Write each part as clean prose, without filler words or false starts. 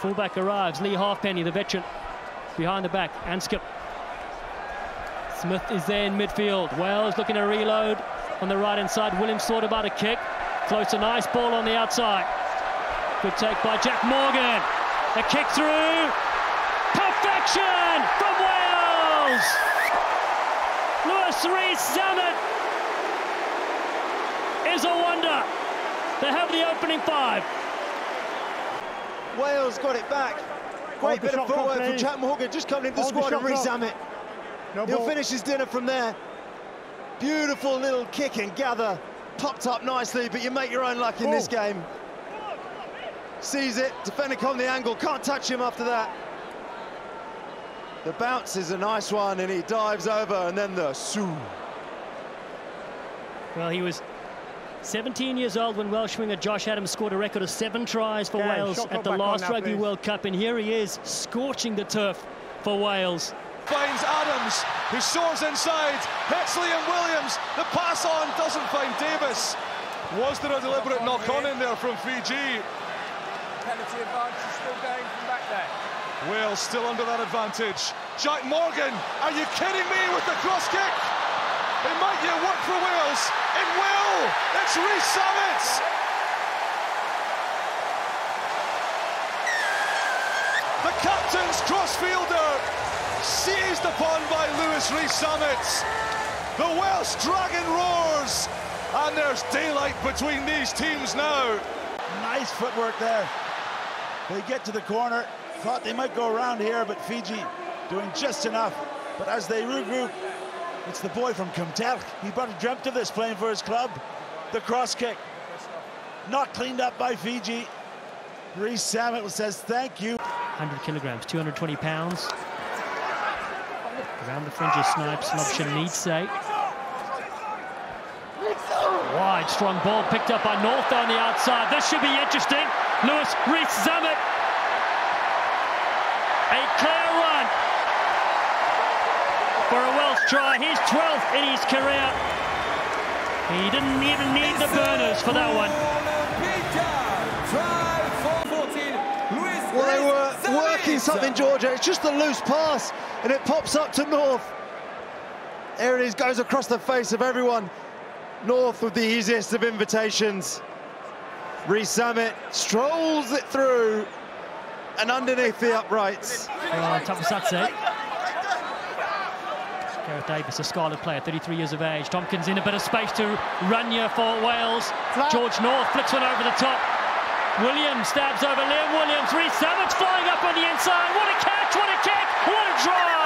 Fullback arrives. Lee Halfpenny, the veteran, behind the back. And skip. Smith is there in midfield. Wales looking to reload on the right-hand side. Williams thought about a kick. Floats a nice ball on the outside. Good take by Jack Morgan. A kick through. Perfection from Wales. Louis Rees-Zammit is a wonder. They have the opening five. Wales got it back. Great bit of footwork from Jack Morgan, just coming into the squad, and Rees-Zammit. He'll finish his dinner from there. Beautiful little kick and gather. Popped up nicely, but you make your own luck in this game. Sees it, defender on the angle, can't touch him after that. The bounce is a nice one, and he dives over, and then the soo. Well, he was 17 years old when Welsh winger Josh Adams scored a record of 7 tries for Wales at the last Rugby World Cup, and here he is, scorching the turf for Wales. Finds Adams, who soars inside, hits Liam Williams, the pass on doesn't find Davis. Was there a deliberate knock on in there from Fiji? Penalty advantage is still going from back there. Wales still under that advantage. Jack Morgan, are you kidding me with the cross kick? It might yet work for Wales. It will! It's Rees-Savage! The captain's crossfielder, seized upon by Louis Rees-Zammit. The Welsh dragon roars, and there's daylight between these teams now. Nice footwork there. They get to the corner, thought they might go around here, but Fiji doing just enough. But as they regroup, it's the boy from Comtech. He probably dreamt of this playing for his club. The cross kick. Not cleaned up by Fiji. Rees-Zammit says thank you. 100 kilograms, 220 pounds. Around the fringe of Snipes, Nopchamidze. Wide, strong ball picked up by North on the outside. This should be interesting. Louis Rees-Zammit. A clear run for a Welsh try. He's 12th in his career. He didn't even need the burners for that one. Well, they were working something, Georgia. It's just a loose pass, and it pops up to North. There it is, goes across the face of everyone. North with the easiest of invitations. Rees-Zammit strolls it through and underneath the uprights. Gareth Davis, a scarlet player, 33 years of age. Tompkins in a bit of space to run here for Wales. George North flicks one over the top. Williams stabs over Liam Williams. Rees-Zammit's flying up on the inside. What a catch, what a kick, what a try!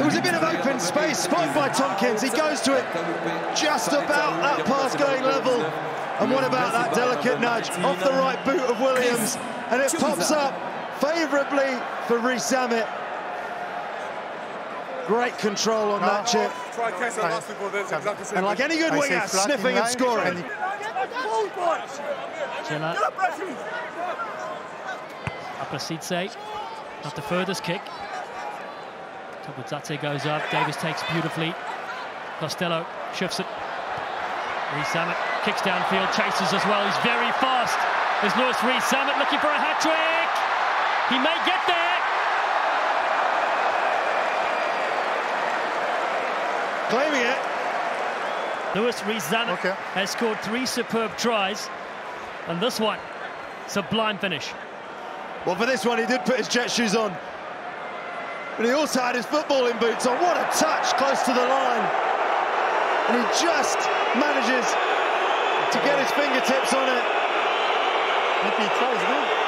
It was a bit of open space, spotted by Tompkins. He goes to it just about that pass going level. And what about that delicate nudge off the right boot of Williams? And it pops up favourably for Rees-Zammit. Great control on that chip. And like any good winger, sniffing and scoring. Nopchamidze, not the furthest kick. Tompkins goes up, Davis takes beautifully. Costello shifts it. Rees-Zammit kicks downfield, chases as well, he's very fast. There's Louis Rees-Zammit looking for a hat-trick. He may get there. Claiming it. Louis Rees-Zammit has scored 3 superb tries, and this one, it's a blind finish. Well, for this one, he did put his jet shoes on, but he also had his footballing boots on. What a touch close to the line. And he just manages to get his fingertips on it. Might be close,